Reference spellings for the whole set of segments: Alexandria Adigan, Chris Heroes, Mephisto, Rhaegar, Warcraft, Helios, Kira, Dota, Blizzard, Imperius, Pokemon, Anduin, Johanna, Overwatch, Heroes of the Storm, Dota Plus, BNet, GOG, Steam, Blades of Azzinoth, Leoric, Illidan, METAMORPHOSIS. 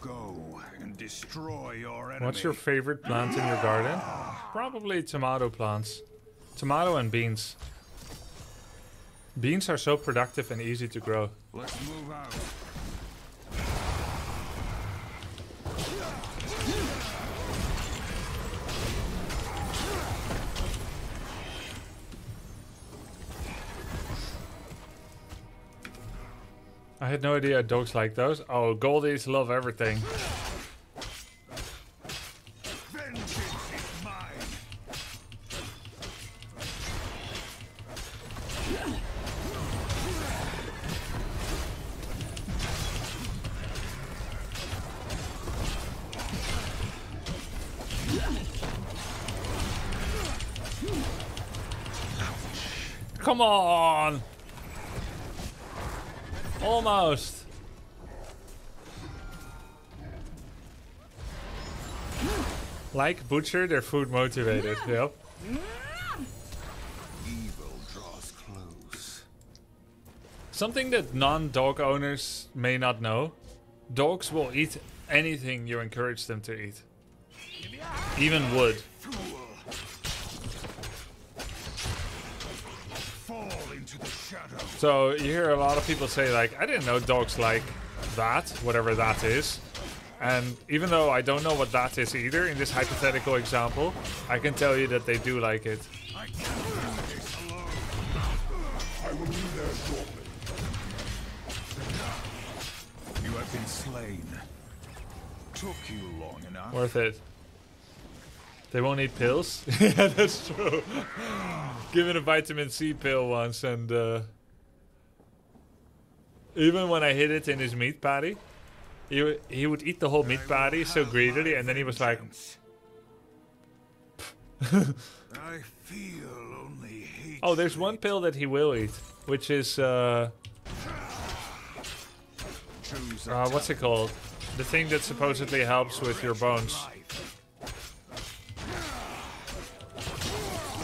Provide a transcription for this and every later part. go and destroy your enemy. What's your favorite plant in your garden? Probably tomato plants. Tomato and beans. Beans are so productive and easy to grow. Let's move out. I had no idea dogs like those. Oh, Goldies love everything. Vengeance is mine. Come on! Almost. Like Butcher, they're food motivated. Yep. Evil draws close. Something that non-dog owners may not know. Dogs will eat anything you encourage them to eat. Even wood. So you hear a lot of people say like, I didn't know dogs like that, whatever that is. And even though I don't know what that is either in this hypothetical example, I can tell you that they do like it. I can't do this alone. I will be there shortly. You have been slain. Took you long enough. Worth it. They won't eat pills? Yeah, that's true. Given a vitamin C pill once, and even when I hid it in his meat patty, he would eat the whole meat patty so greedily, and then he was like... I feel only hate. Oh, there's one pill that he will eat, which is... what's it called? The thing that supposedly helps with your bones.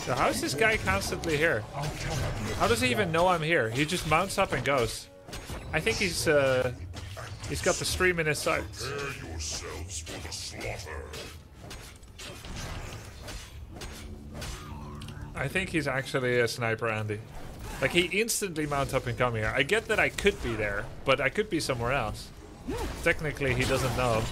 So how is this guy constantly here? How does he even know I'm here? He just mounts up and goes. I think he's got the stream in his sights. Prepare yourselves for the slaughter. I think he's actually a sniper, Andy. Like, he instantly mounts up and come here. I get that I could be there, but I could be somewhere else. Technically, he doesn't know.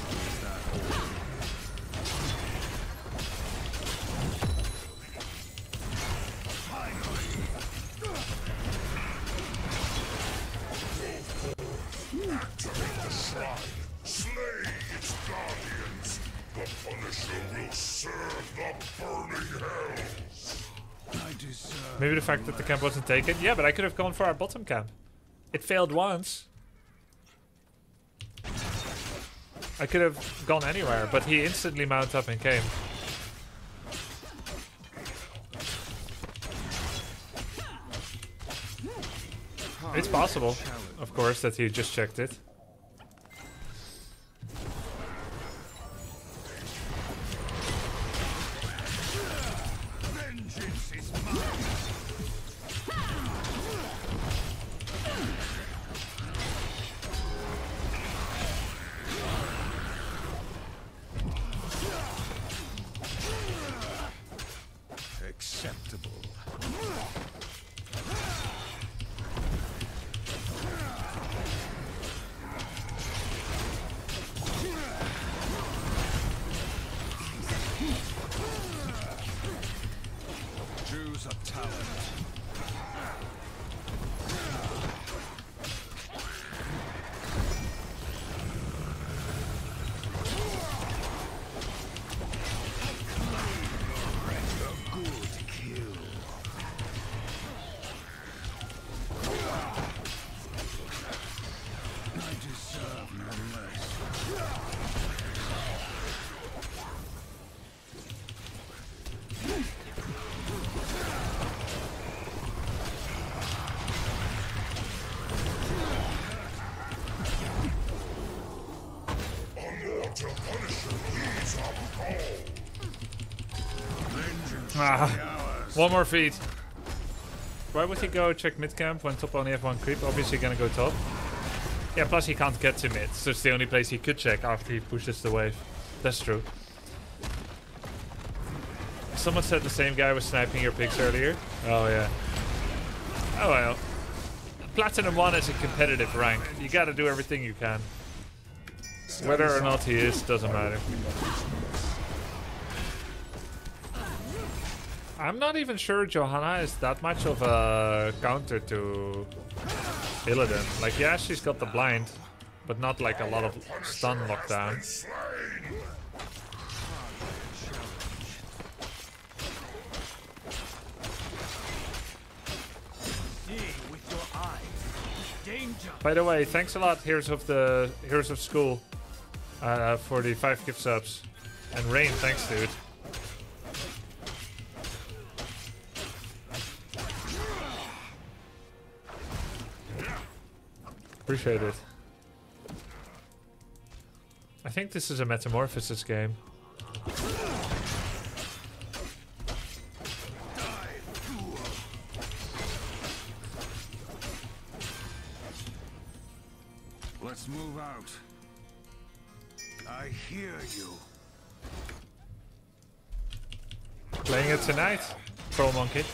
Maybe the fact that the camp wasn't taken. Yeah, but I could have gone for our bottom camp. It failed once. I could have gone anywhere, but he instantly mounted up and came. It's possible, of course, that he just checked it. One more feed. Why would he go check mid camp when top only have one creep? Obviously gonna go top. Yeah, plus he can't get to mid, so it's the only place he could check after he pushes the wave. That's true. Someone said the same guy was sniping your picks earlier. Oh, yeah. Oh, well. Platinum 1 is a competitive rank. You gotta do everything you can. Whether or not he is, doesn't matter. I'm not even sure Johanna is that much of a counter to Illidan. Like, yeah, she's got the blind, but not like a lot of stun lockdown. By the way, thanks a lot, Heroes of School, for the 5 gift subs. And Rain, thanks, dude. Appreciate it. I think this is a Metamorphosis game. Let's move out. I hear you. Playing it tonight, Troll Monkey.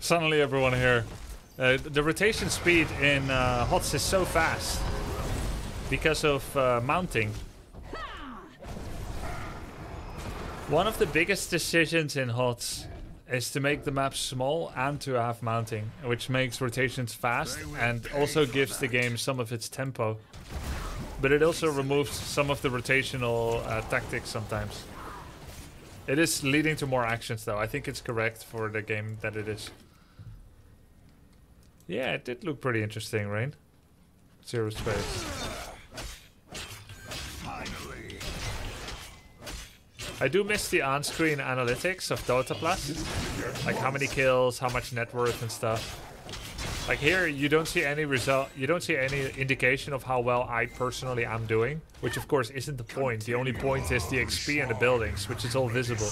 Suddenly everyone here. The rotation speed in HOTS is so fast because of mounting. One of the biggest decisions in HOTS is to make the map small and to have mounting, which makes rotations fast and also gives the game some of its tempo. But it also removes some of the rotational tactics sometimes. It is leading to more actions though. I think it's correct for the game that it is. Yeah, it did look pretty interesting, Rain. Zero space. Finally. I do miss the on-screen analytics of Dota Plus. Like how many kills, how much net worth and stuff. Like here, you don't see any result, you don't see any indication of how well I personally am doing, which of course isn't the point. The only point is the XP and the buildings, which is all visible.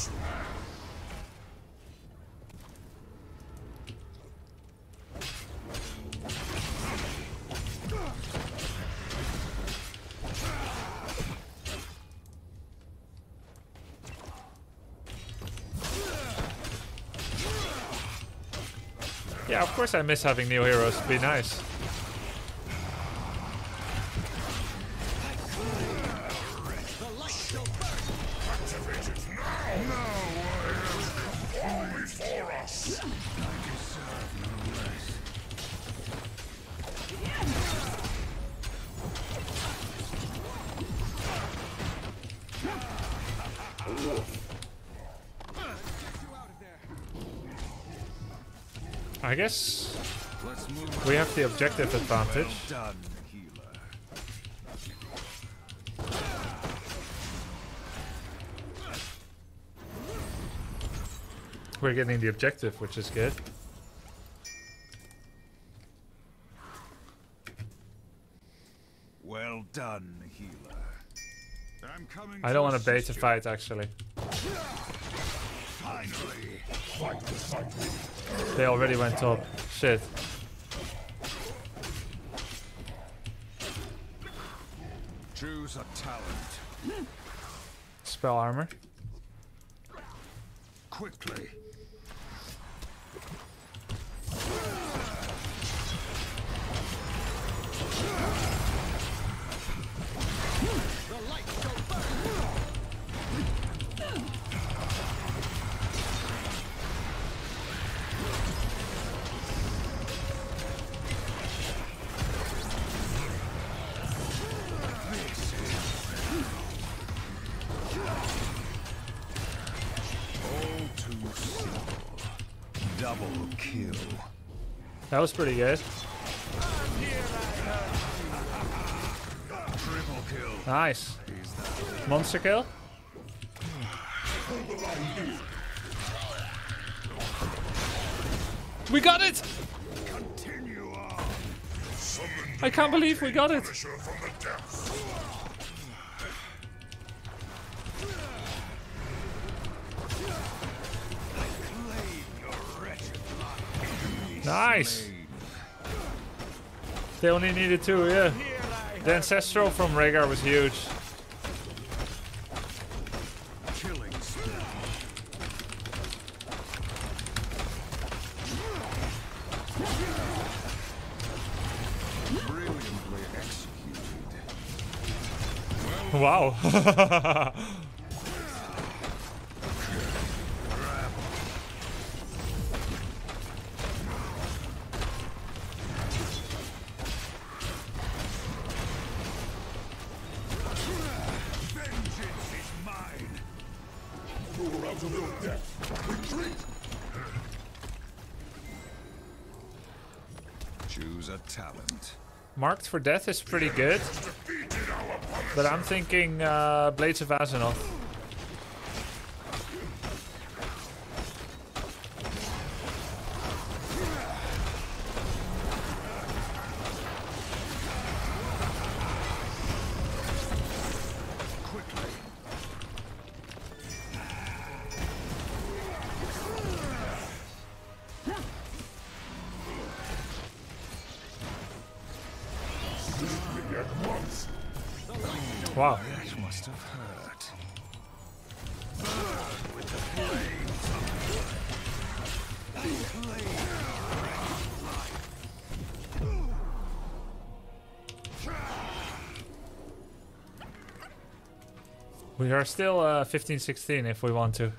Yeah, of course I miss having new heroes. It'd be nice. I guess we have the objective advantage. We're getting the objective, which is good. Well done, healer. I'm coming. I don't want to bait a fight, actually. Finally. They already went up. Shit. Choose a talent. Spell armor. Quickly. The light shall burn. Double kill. That was pretty good. Triple kill. Nice. Monster kill. We got it! Continue on. I can't believe we got it. Nice. They only needed two, yeah. The ancestral from Rhaegar was huge. Wow. Choose a talent. Marked for death is pretty good. But I'm thinking Blades of Azzinoth. Wow. That must have hurt. Burn with the flame. We are still 15-16 if we want to.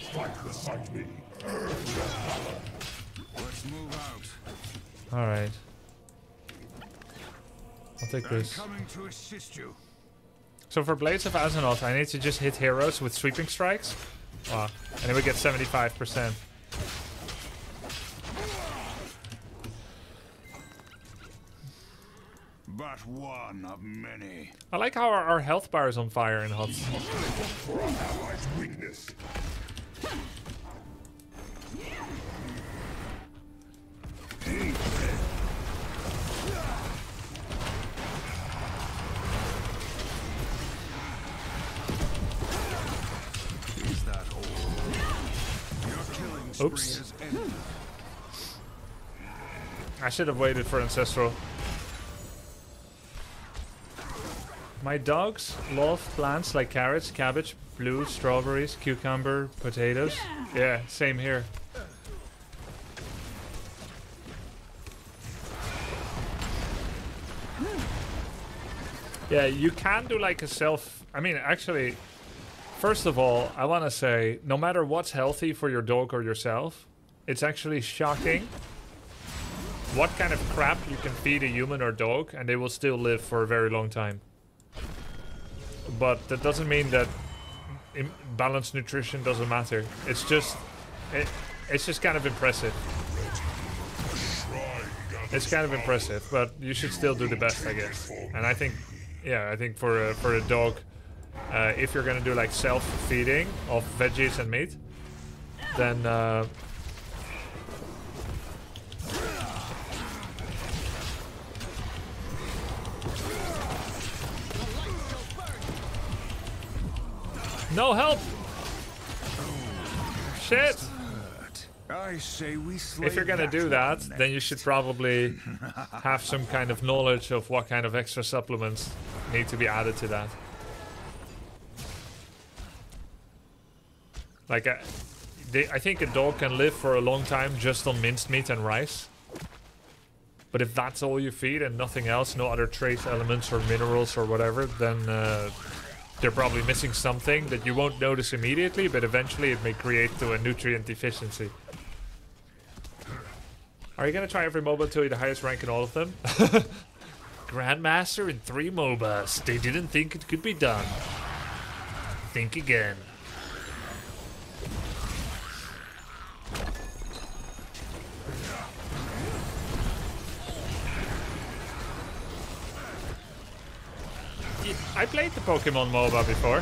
Strike beside me. Let's move out. All right. I'll take this. Coming to assist you. So for Blades of Azzinoth, I need to just hit heroes with sweeping strikes. Wow. And then we get 75%. But one of many. I like how our health bar is on fire in HOTS. For our allies' weakness. Oops. I should have waited for Ancestral. My dogs love plants like carrots, cabbage, blue, strawberries, cucumber, potatoes. Yeah, same here. Yeah, you can do like a self... I mean, actually... First of all, I want to say, no matter what's healthy for your dog or yourself, it's actually shocking what kind of crap you can feed a human or dog and they will still live for a very long time. But that doesn't mean that balanced nutrition doesn't matter. It's just, it's just kind of impressive. It's kind of impressive, but you should still do the best, I guess. And I think, yeah, I think for a dog... if you're gonna do like self-feeding of veggies and meat, then no help. Shit. If you're gonna do that, then you should probably have some kind of knowledge of what kind of extra supplements need to be added to that. Like, I think a dog can live for a long time just on minced meat and rice. But if that's all you feed and nothing else, no other trace elements or minerals or whatever, then they're probably missing something that you won't notice immediately, but eventually it may create to a nutrient deficiency. Are you going to try every MOBA until you're the highest rank in all of them? Grandmaster in 3 MOBAs. They didn't think it could be done. Think again. I played the Pokemon MOBA before.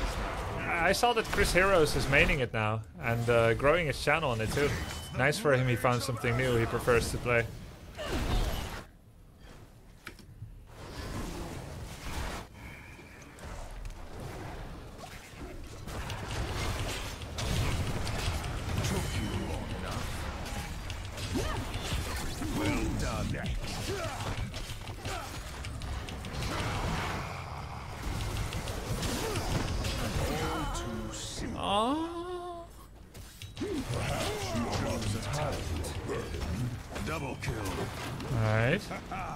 I saw that Chris Heroes is maining it now and growing his channel on it too. Nice for him, he found something new he prefers to play.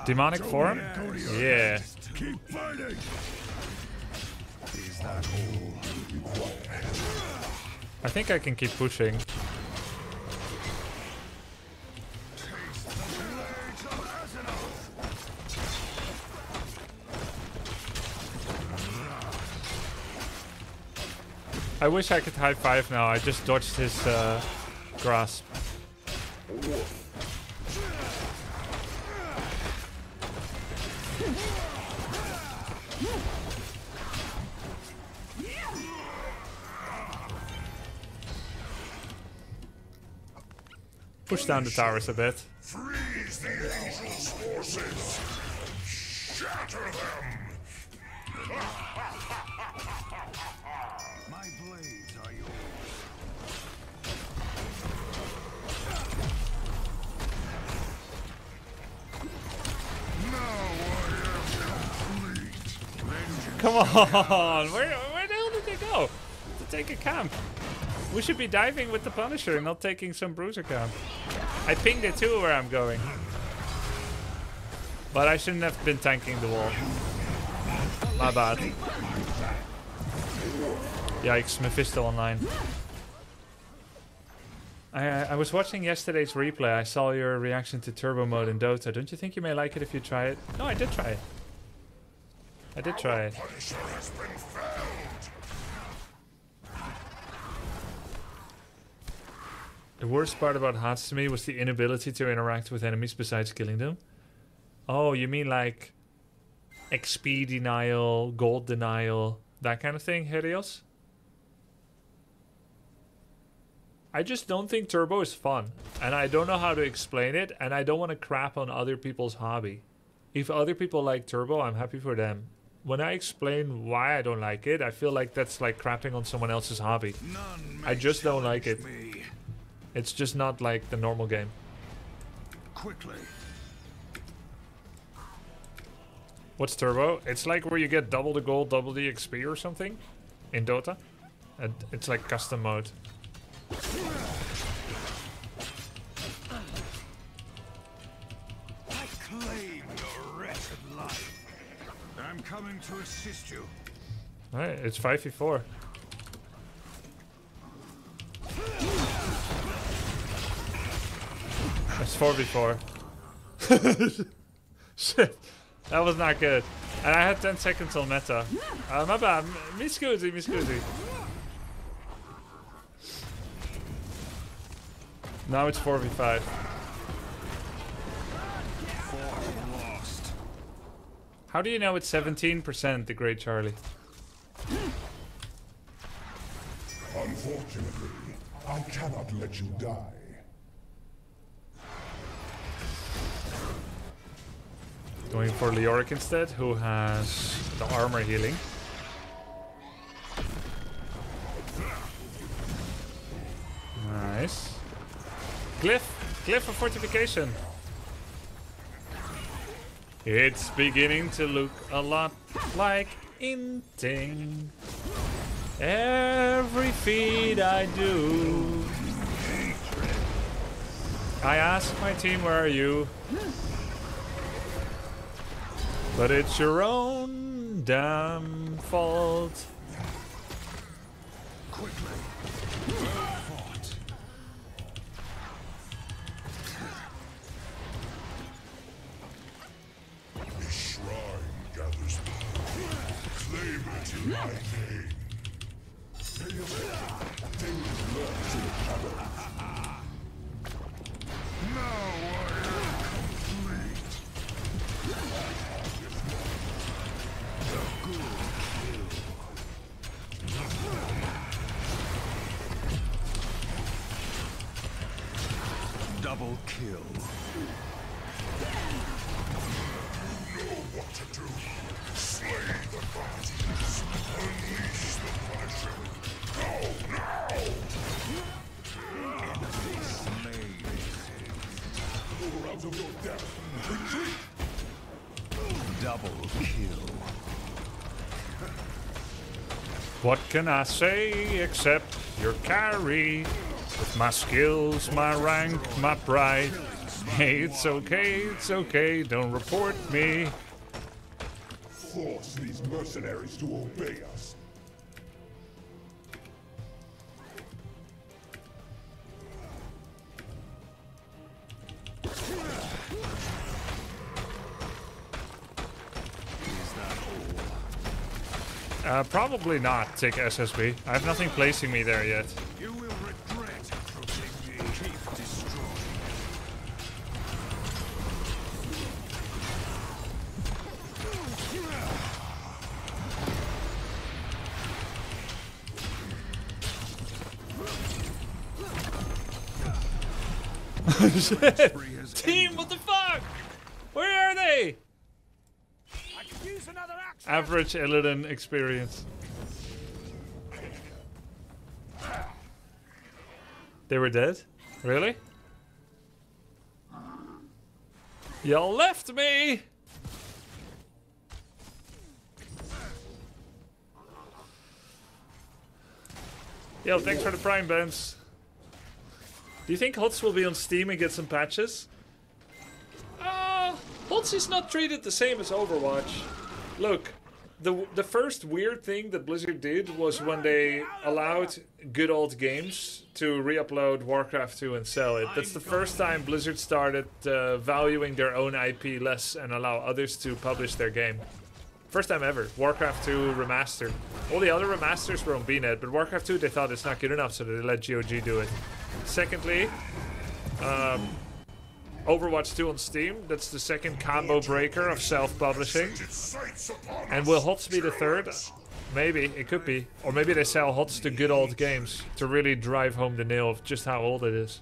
Demonic form? Yeah. Keep fighting. Is that all you require? I think I can keep pushing. Taste the Blades of Azzinoth. I wish I could high five now. I just dodged his grasp. Push down the towers a bit. Freeze the enemy's forces. Shatter them. My blades are yours. Now I am complete. Come on, where the hell did they go? To take a camp. We should be diving with the Punisher and not taking some bruiser camp. I pinged it too where I'm going. But I shouldn't have been tanking the wall. My bad. Yikes, Mephisto online. I was watching yesterday's replay. I saw your reaction to turbo mode in Dota. Don't you think you may like it if you try it? No, I did try it. I did try it. The worst part about HOTS to me was the inability to interact with enemies besides killing them. Oh, you mean like XP denial, gold denial, that kind of thing, Helios? I just don't think turbo is fun, and I don't know how to explain it, and I don't want to crap on other people's hobby. If other people like turbo, I'm happy for them. When I explain why I don't like it, I feel like that's like crapping on someone else's hobby. I just don't like it. It's just not like the normal game. Quickly. What's turbo? It's like where you get double the gold, double the XP or something in Dota. And it's like custom mode. I claim your wretched life. I'm coming to assist you. All right, it's 5v4. It's 4v4. Shit, that was not good. And I had 10 seconds on meta. My bad. Mi scusi. Now it's 4v5. How do you know it's 17%, the Great Charlie? Unfortunately, I cannot let you die. Going for Leoric instead, who has the armor healing. Nice. Cliff of fortification. It's beginning to look a lot like inting. Every feed I do. I ask my team, where are you? But it's your own damn fault. Quickly. The shrine gathers power. Claim it in my name. They have now I am complete. Good. Double kill. You know what to do. Slay the gods. Unleash the Punisher. Go now! Amazing. Rounds of your death. Retreat! Double kill. What can I say except you're carry? With my skills, my rank, my pride. Hey, it's okay, don't report me. Force these mercenaries to obey us. Probably not take SSB. I have nothing placing me there yet. Team, what the fuck? Where are they? I could use another axe. Average Illidan experience. They were dead? Really? Y'all left me! Yo, thanks for the prime, Benz. Do you think HOTS will be on Steam and get some patches? HOTS is not treated the same as Overwatch. Look, the first weird thing that Blizzard did was when they allowed good old games to re-upload Warcraft 2 and sell it. That's the first time Blizzard started valuing their own IP less and allow others to publish their game. First time ever. Warcraft 2 remastered. All the other remasters were on BNet, but Warcraft 2 they thought it's not good enough, so they let GOG do it. Secondly, Overwatch 2 on Steam, that's the second combo breaker of self-publishing. And will HOTS be the third? Maybe, it could be. Or maybe they sell HOTS to good old games to really drive home the nail of just how old it is.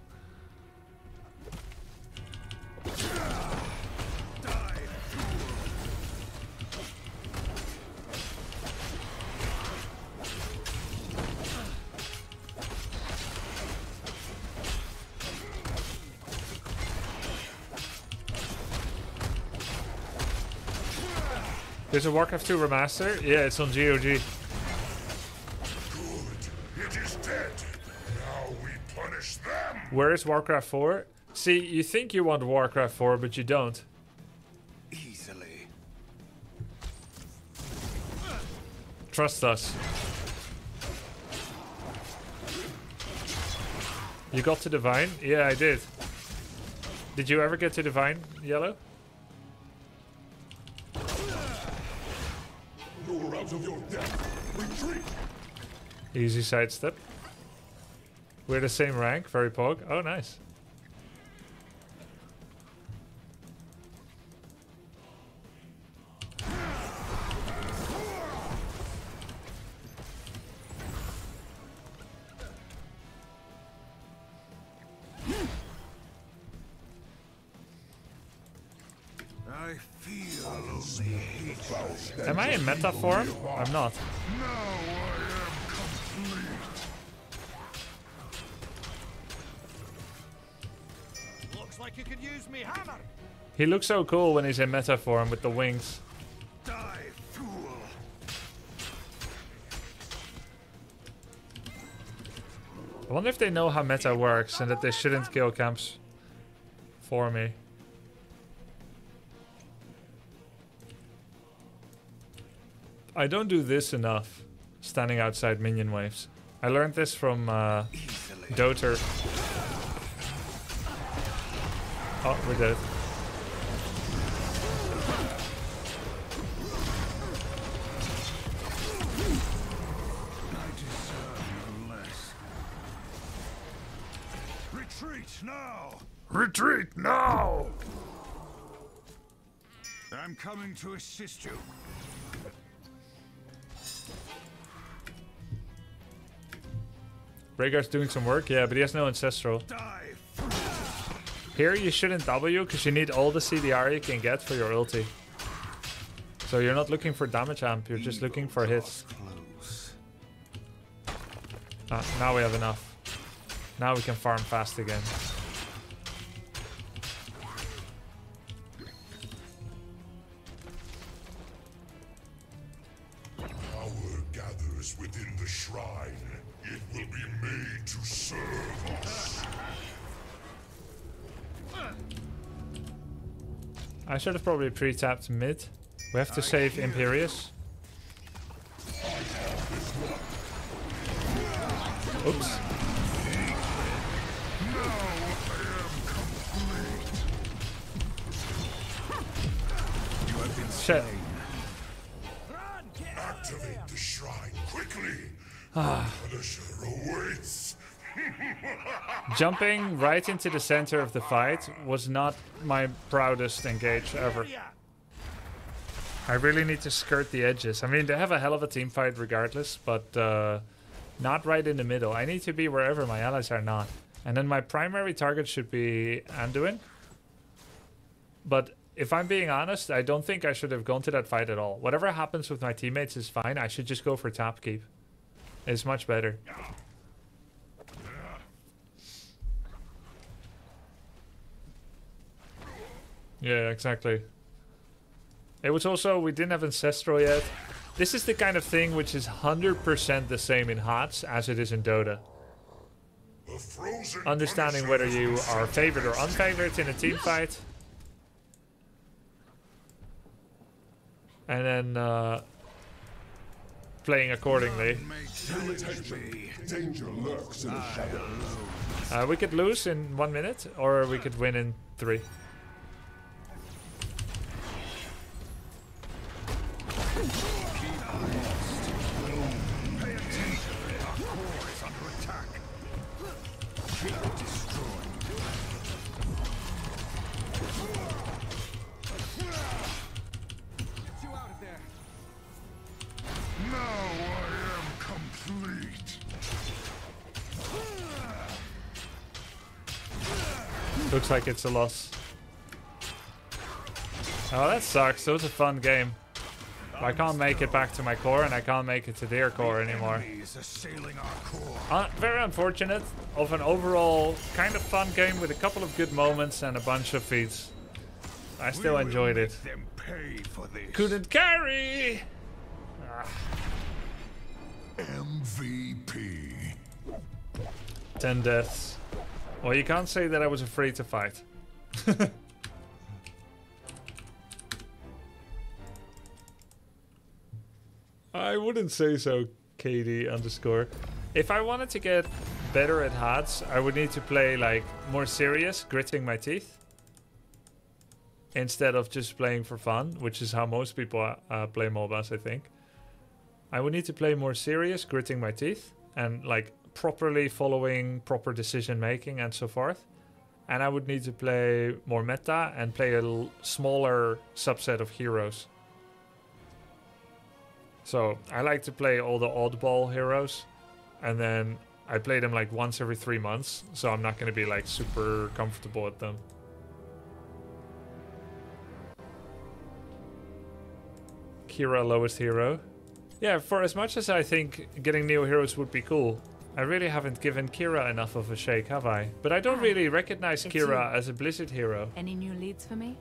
There's a Warcraft 2 remaster? Yeah, it's on GOG. Good. It is dead. Now we punish them. Where is Warcraft 4? See, you think you want Warcraft 4, but you don't. Easily. Trust us. You got to Divine? Yeah, I did. Did you ever get to Divine, Yellow? Of your death. Retreat. Easy sidestep. We're the same rank, very pog. Oh, nice. Am I in meta form? I'm not. Now I am complete. Looks like you could use me hammer. He looks so cool when he's in meta form with the wings. Die, fool. I wonder if they know how meta works and that they shouldn't kill camps for me. I don't do this enough, standing outside minion waves. I learned this from Dota. Oh, we're dead. I deserve no less. Retreat now! Retreat now! I'm coming to assist you. Rhaegar's doing some work, yeah, but he has no ancestral. Die. Here you shouldn't W because you need all the CDR you can get for your ulti. So you're not looking for damage amp, you're just looking for hits. Now we have enough. Now we can farm fast again. Power gathers within the shrine. It will be made to serve us. I should have probably pre-tapped mid. We have to save Imperius. Oops. Shit. Activate the shrine quickly. Jumping right into the center of the fight was not my proudest engage ever. I really need to skirt the edges. I mean, they have a hell of a team fight regardless, but not right in the middle. I need to be wherever my allies are not. And then my primary target should be Anduin. But if I'm being honest, I don't think I should have gone to that fight at all. Whatever happens with my teammates is fine. I should just go for top keep. It's much better. Yeah, exactly. It was also, we didn't have Ancestral yet. This is the kind of thing which is 100% the same in HOTS as it is in Dota. Understanding whether you are favored or unfavored in a team fight. And then playing accordingly. We could lose in 1 minute, or we could win in 3. Looks like it's a loss. Oh, that sucks. It was a fun game. I can't make it back to my core, and I can't make it to their core anymore. Very unfortunate of an overall kind of fun game with a couple of good moments and a bunch of feats. I still enjoyed it. Couldn't carry! MVP. 10 deaths. Well, you can't say that I was afraid to fight. I wouldn't say so, KD underscore. If I wanted to get better at HOTS, I would need to play, like, more serious, gritting my teeth. Instead of just playing for fun, which is how most people play MOBAs, I think. I would need to play more serious, gritting my teeth, and, like, properly following proper decision making and so forth, and I would need to play more meta and play a smaller subset of heroes. So I like to play all the oddball heroes, and then I play them like once every 3 months, so I'm not going to be like super comfortable at them. Kira lowest hero. Yeah, for as much as I think getting new heroes would be cool, I really haven't given Kira enough of a shake, have I? But I don't really recognize Kira as a Blizzard hero. Any new leads for me?